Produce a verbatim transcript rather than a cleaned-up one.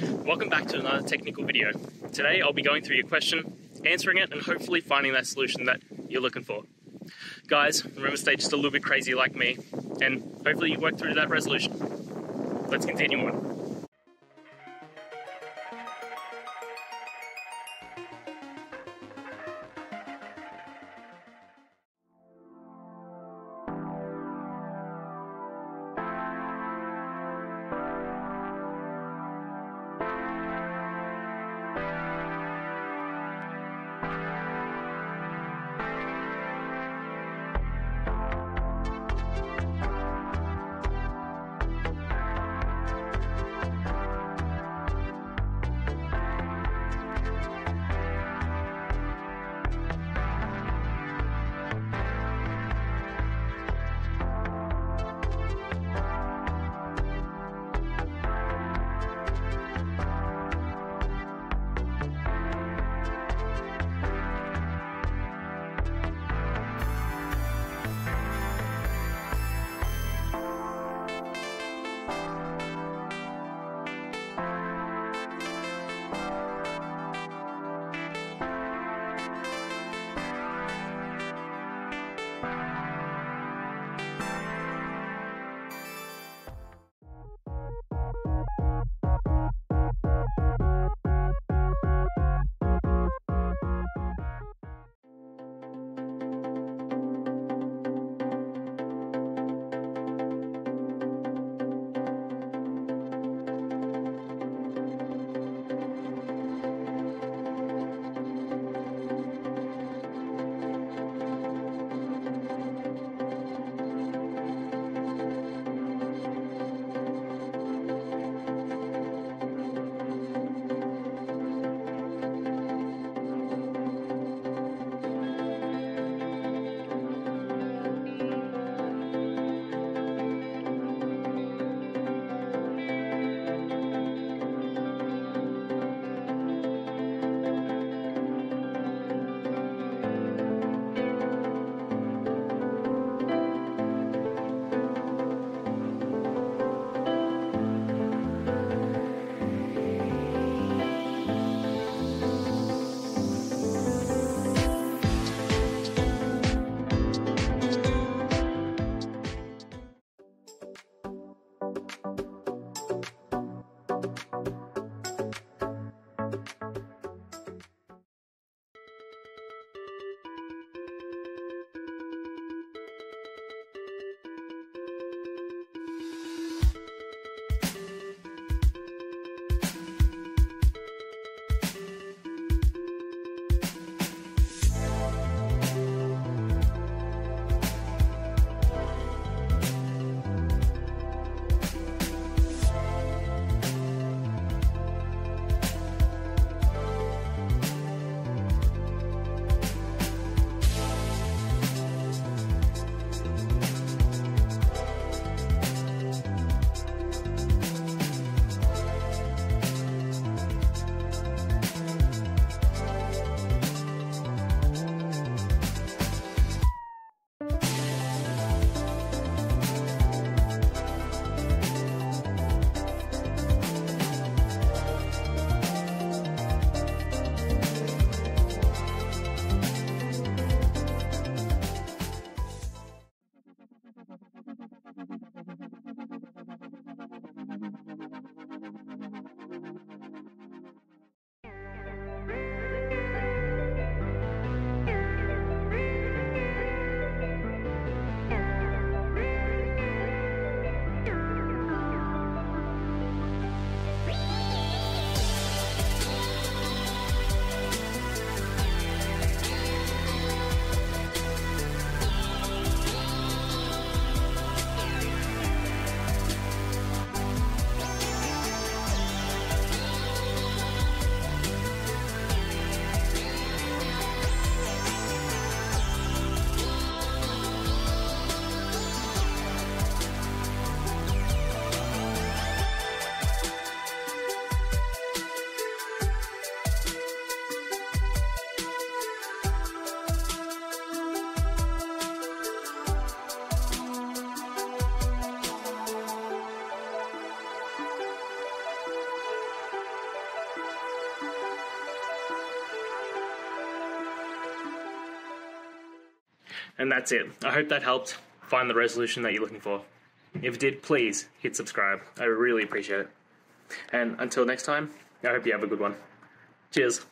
Welcome back to another technical video. Today I'll be going through your question, answering it, and hopefully finding that solution that you're looking for. Guys, remember, stay just a little bit crazy like me, and hopefully you work through that resolution. Let's continue on. And that's it. I hope that helped find the resolution that you're looking for. If it did, please hit subscribe. I really appreciate it. And until next time, I hope you have a good one. Cheers.